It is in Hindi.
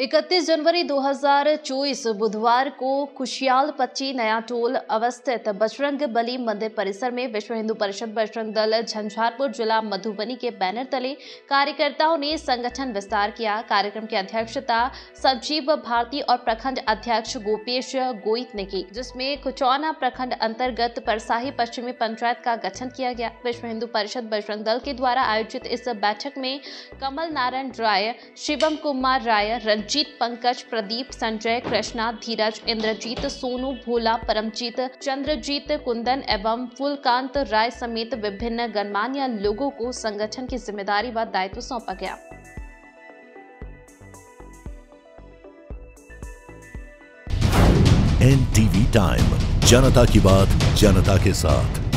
31 जनवरी 2024 बुधवार को कुशियालपच्ची नया टोल अवस्थित बजरंग बली मंदिर परिसर में विश्व हिंदू परिषद बजरंग दल झंझारपुर जिला मधुबनी के बैनर तले कार्यकर्ताओं ने संगठन विस्तार किया। कार्यक्रम की अध्यक्षता संजीव भारती और प्रखंड अध्यक्ष गोपेश गोइत ने की, जिसमें कुचौना प्रखंड अंतर्गत परसाही पश्चिमी पंचायत का गठन किया गया। विश्व हिंदू परिषद बजरंग दल के द्वारा आयोजित इस बैठक में कमल नारायण राय, शिवम कुमार राय, जीत पंकज, प्रदीप, संजय, कृष्णा, धीरज, इंद्रजीत, सोनू, भोला, परमजीत, चंद्रजीत, कुंदन एवं फूलकांत राय समेत विभिन्न गणमान्य लोगों को संगठन की जिम्मेदारी व दायित्व सौंपा गया। NTV टाइम, जनता की बात जनता के साथ।